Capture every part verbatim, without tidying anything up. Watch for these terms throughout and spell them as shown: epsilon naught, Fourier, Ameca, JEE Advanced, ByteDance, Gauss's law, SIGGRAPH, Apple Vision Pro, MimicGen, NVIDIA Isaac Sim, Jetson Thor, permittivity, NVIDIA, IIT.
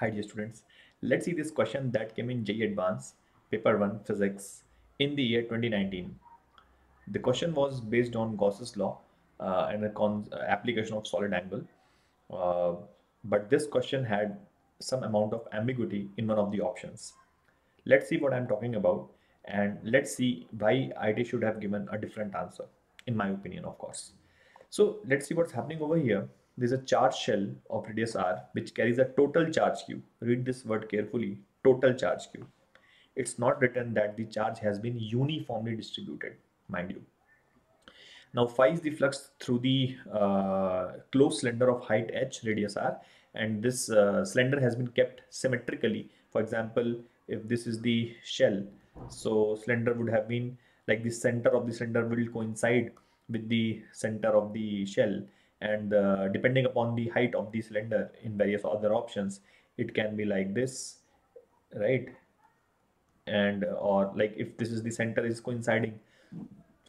Hi dear students, let's see this question that came in J E E Advanced paper one physics in the year twenty nineteen. The question was based on Gauss's law uh, and the con application of solid angle, uh, but this question had some amount of ambiguity in one of the options. Let's see what I'm talking about and let's see why I T should have given a different answer, in my opinion, of course. So let's see what's happening over here. There's a charge shell of radius r which carries a total charge q. Read this word carefully, total charge q. It's not written that the charge has been uniformly distributed, mind you. Now phi is the flux through the uh, closed cylinder of height h, radius r, and this uh, cylinder has been kept symmetrically. For example, if this is the shell, so cylinder would have been like the center of the cylinder will coincide with the center of the shell. And uh, depending upon the height of the cylinder in various other options, it can be like this, right? And or like if this is the center is coinciding,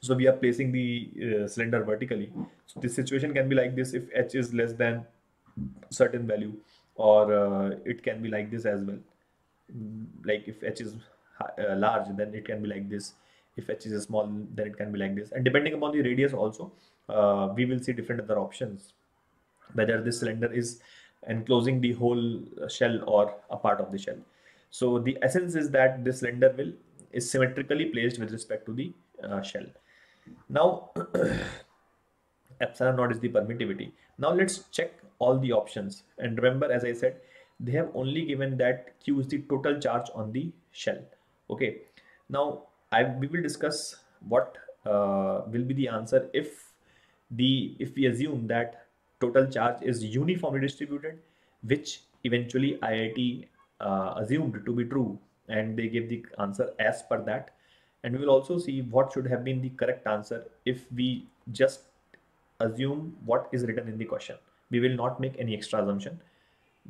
so we are placing the uh, cylinder vertically. So this situation can be like this if h is less than certain value, or uh, it can be like this as well. Like if h is uh, large, then it can be like this. If h is small, then it can be like this. And depending upon the radius also, uh, we will see different other options, whether this cylinder is enclosing the whole shell or a part of the shell. So the essence is that this cylinder will is symmetrically placed with respect to the uh, shell. Now epsilon naught is the permittivity. Now let's check all the options, and remember, as I said, they have only given that q is the total charge on the shell. Okay, now I, we will discuss what uh, will be the answer if the if we assume that total charge is uniformly distributed, which eventually I I T uh, assumed to be true, and they gave the answer as per that. And we will also see what should have been the correct answer if we just assume what is written in the question. We will not make any extra assumption.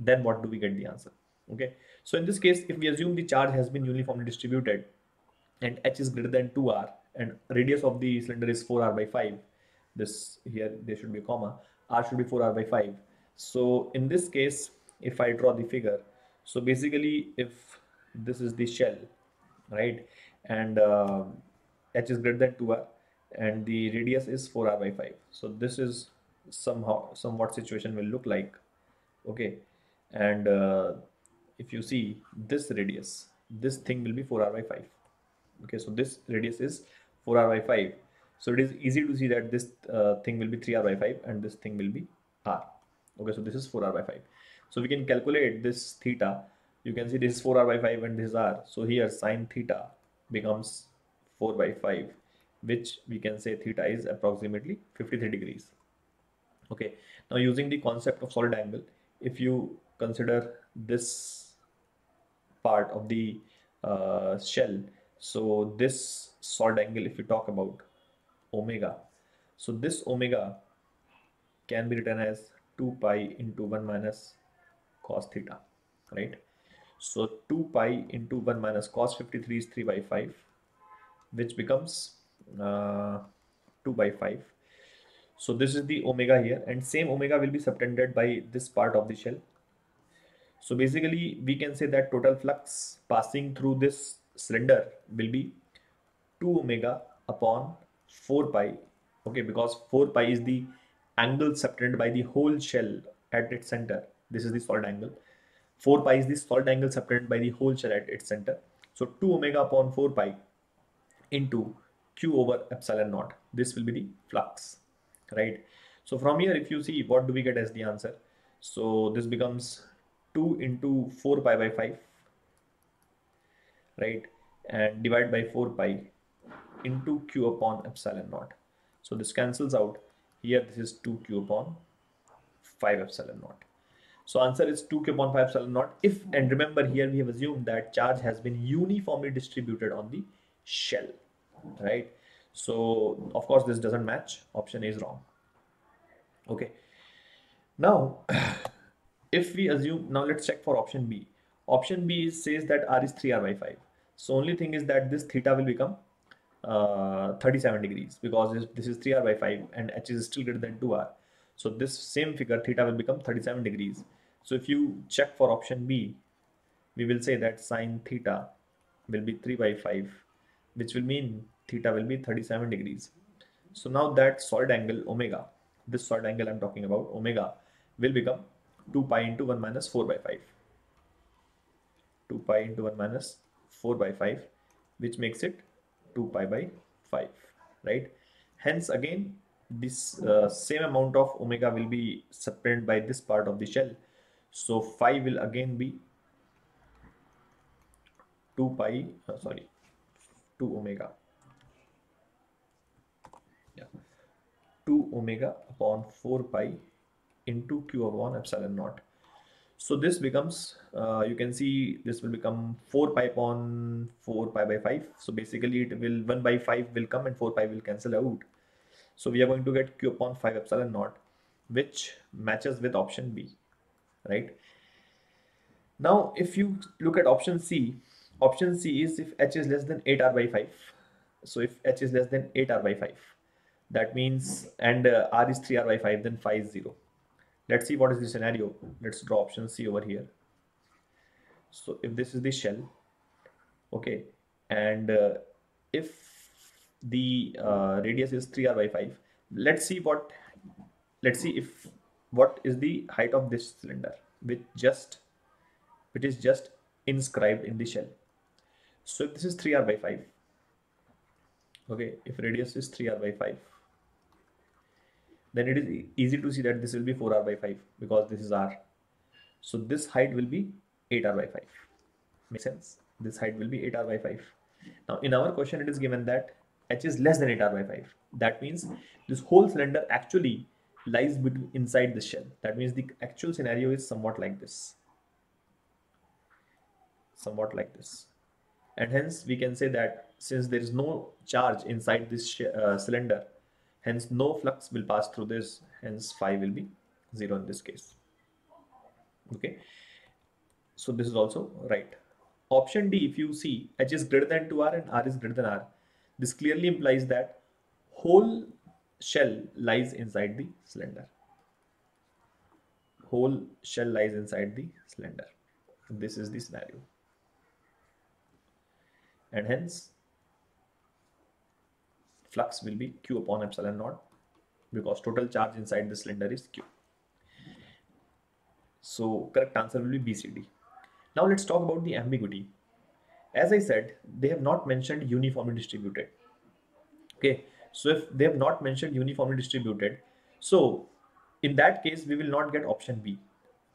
Then what do we get the answer? Okay, so in this case, if we assume the charge has been uniformly distributed and h is greater than two r and radius of the cylinder is four r by five, this here there should be a comma, r should be four r by five. So in this case, if I draw the figure, so basically if this is the shell, right, and uh, h is greater than two r and the radius is four r by five, so this is somehow somewhat situation will look like. Okay, and uh, if you see this radius, this thing will be four r by five. Okay, so this radius is four r by five, so it is easy to see that this uh, thing will be three r by five and this thing will be r. Okay, so this is four r by five, so we can calculate this theta. You can see this is four r by five and this is r, so here sine theta becomes four by five, which we can say theta is approximately fifty-three degrees. Okay, now using the concept of solid angle, if you consider this part of the uh, shell, so this solid angle, if we talk about omega, so this omega can be written as two pi into one minus cos theta, right? So two pi into one minus cos fifty-three is three by five, which becomes uh, two by five. So this is the omega here, and same omega will be subtended by this part of the shell. So basically we can say that total flux passing through this cylinder will be two omega upon four pi. Okay, because four pi is the angle subtended by the whole shell at its center. This is the solid angle. four pi is the solid angle subtended by the whole shell at its center. So two omega upon four pi into q over epsilon naught. This will be the flux, right? So from here, if you see, what do we get as the answer? So this becomes two into four pi by five. Right, and divide by four pi into q upon epsilon naught. So this cancels out. Here this is two q upon five epsilon naught. So answer is two q upon five epsilon naught. If, and remember, here we have assumed that charge has been uniformly distributed on the shell, right? So of course this doesn't match. Option A is wrong. Okay, now if we assume, now let's check for option B. Option B is, says that r is three r by five. So only thing is that this theta will become uh, thirty-seven degrees, because this is three r by five and h is still greater than two r. So this same figure theta will become thirty-seven degrees. So if you check for option B, we will say that sine theta will be three by five, which will mean theta will be thirty-seven degrees. So now that solid angle omega, this solid angle I'm talking about, omega, will become two pi into one minus four by five. two pi into one minus four by five, which makes it two pi by five, right? Hence again, this uh, same amount of omega will be separated by this part of the shell. So phi will again be two pi, uh, sorry, two omega. Yeah. two omega upon four pi into q upon epsilon naught. So this becomes, uh, you can see this will become four pi upon four pi by five. So basically it will, one by five will come and four pi will cancel out. So we are going to get q upon five epsilon naught, which matches with option B, right? Now, if you look at option C, option C is if h is less than eight r by five. So if h is less than eight r by five, that means, and uh, r is three r by five, then phi is zero. Let's see what is the scenario. Let's draw option C over here. So if this is the shell, okay, and uh, if the uh, radius is three r by five, let's see what, let's see if what is the height of this cylinder, which just, which is just inscribed in the shell. So if this is three r by five, okay, if radius is three r by five, then it is easy to see that this will be four r by five because this is r. So this height will be eight r by five. Makes sense? This height will be eight r by five. Now in our question, it is given that h is less than eight r by five. That means this whole cylinder actually lies between, inside the shell. That means the actual scenario is somewhat like this. Somewhat like this. And hence we can say that since there is no charge inside this uh, cylinder, hence no flux will pass through this, hence phi will be zero in this case. Okay. So this is also right. Option D, if you see, h is greater than two r and r is greater than r. This clearly implies that whole shell lies inside the cylinder. Whole shell lies inside the cylinder. This is the scenario. And hence, flux will be q upon epsilon naught because total charge inside the cylinder is q. So correct answer will be B C D. Now let's talk about the ambiguity. As I said, they have not mentioned uniformly distributed. Okay, so if they have not mentioned uniformly distributed, so in that case, we will not get option B.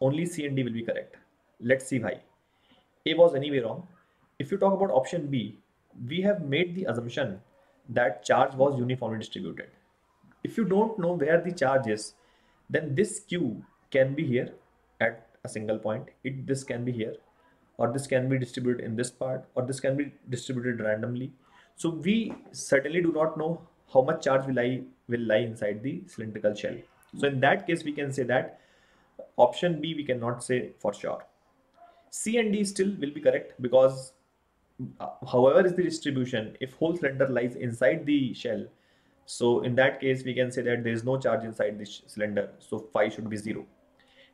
Only C and D will be correct. Let's see why. A was anyway wrong. If you talk about option B, we have made the assumption that charge was uniformly distributed. If you don't know where the charge is, then this Q can be here at a single point. It, this can be here, or this can be distributed in this part, or this can be distributed randomly. So we certainly do not know how much charge will lie, will lie inside the cylindrical shell. So in that case, we can say that option B, we cannot say for sure. C and D still will be correct because uh, however is the distribution, if whole cylinder lies inside the shell, so in that case, we can say that there is no charge inside this cylinder. So phi should be zero.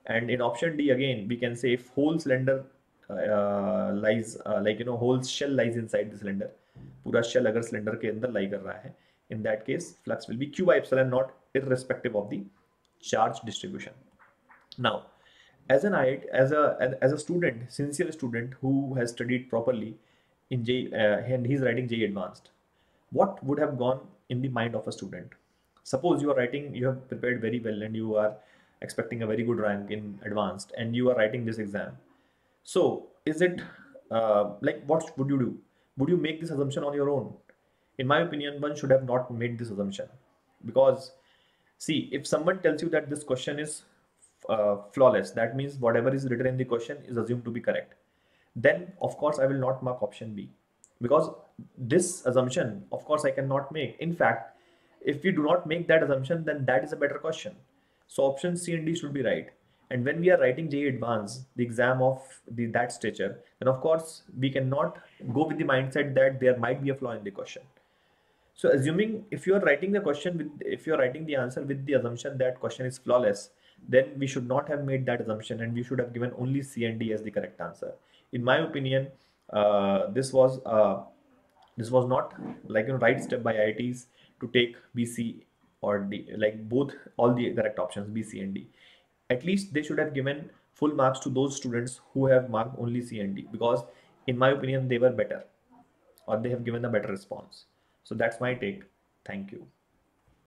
And in option D again, we can say if whole cylinder Uh, lies uh, like you know whole shell lies inside the cylinder, pura shell agar cylinder ke andar lie kar raha hai, in that case flux will be q by epsilon naught irrespective of the charge distribution. Now as an I I T, as a as a student, sincere student who has studied properly in J uh, and he's writing J E E Advanced, what would have gone in the mind of a student? Suppose you are writing, you have prepared very well and you are expecting a very good rank in Advanced and you are writing this exam. So is it uh, like, what would you do? Would you make this assumption on your own? In my opinion, one should have not made this assumption because see, if someone tells you that this question is uh, flawless, that means whatever is written in the question is assumed to be correct. Then of course, I will not mark option B because this assumption, of course, I cannot make. In fact, if we do not make that assumption, then that is a better question. So option C and D should be right. And when we are writing J E E Advanced, the exam of the, that stature, then of course, we cannot go with the mindset that there might be a flaw in the question. So assuming if you are writing the question, with, if you are writing the answer with the assumption that question is flawless, then we should not have made that assumption and we should have given only C and D as the correct answer. In my opinion, uh, this was uh, this was not like a right step by I I Ts to take B, C or D, like both all the correct options B, C and D. At least they should have given full marks to those students who have marked only C and D, because in my opinion they were better or they have given a better response. So that's my take. Thank you.